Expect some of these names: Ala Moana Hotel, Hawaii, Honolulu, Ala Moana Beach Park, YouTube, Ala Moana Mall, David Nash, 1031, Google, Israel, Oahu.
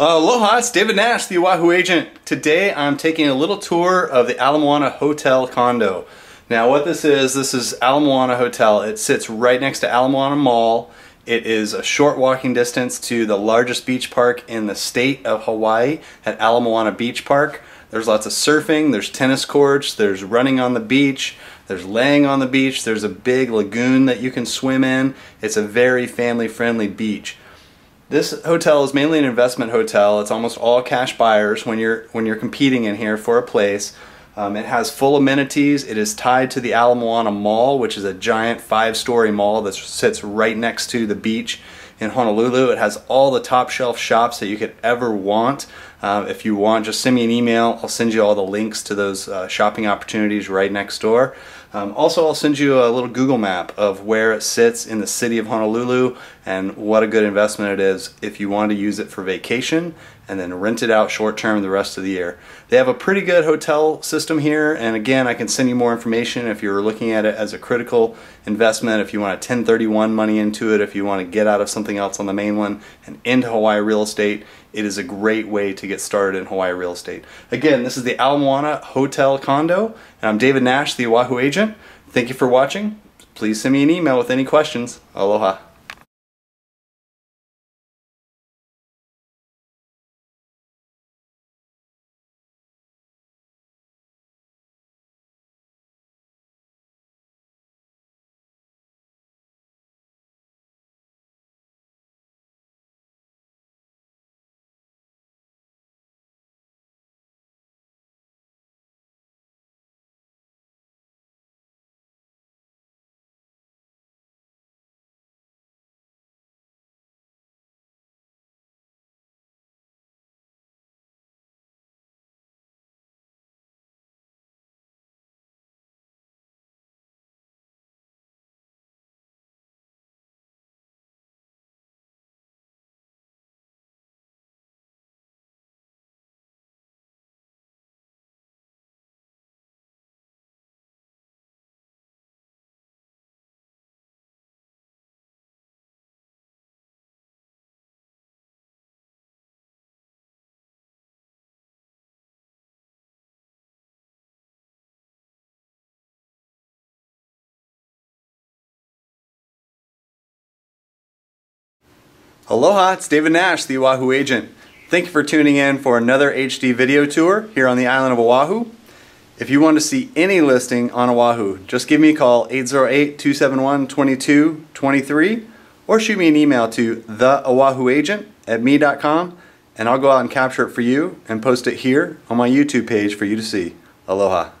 Aloha, it's David Nash, the Oahu agent. Today I'm taking a little tour of the Ala Moana Hotel condo. Now what this is Ala Moana Hotel. It sits right next to Ala Moana Mall. It is a short walking distance to the largest beach park in the state of Hawaii at Ala Moana Beach Park. There's lots of surfing, there's tennis courts, there's running on the beach, there's laying on the beach, there's a big lagoon that you can swim in. It's a very family-friendly beach. This hotel is mainly an investment hotel. It's almost all cash buyers when you're competing in here for a place. It has full amenities. It is tied to the Ala Moana Mall, which is a giant 5-story mall that sits right next to the beach in Honolulu. It has all the top shelf shops that you could ever want. If you want, just send me an email. I'll send you all the links to those shopping opportunities right next door. Also, I'll send you a little Google map of where it sits in the city of Honolulu and what a good investment it is if you want to use it for vacation and then rent it out short term the rest of the year. They have a pretty good hotel system here, and again, I can send you more information if you're looking at it as a critical investment, if you want to 1031 money into it, if you want to get out of something else on the mainland and into Hawaii real estate. It is a great way to get started in Hawaii real estate. Again, this is the Ala Moana Hotel condo, and I'm David Nash, the Oahu agent. Thank you for watching. Please send me an email with any questions. Aloha. Aloha, it's David Nash, the Oahu agent. Thank you for tuning in for another HD video tour here on the island of Oahu. If you want to see any listing on Oahu, just give me a call, 808-271-2223, or shoot me an email to theoahuagent@me.com, and I'll go out and capture it for you and post it here on my YouTube page for you to see. Aloha.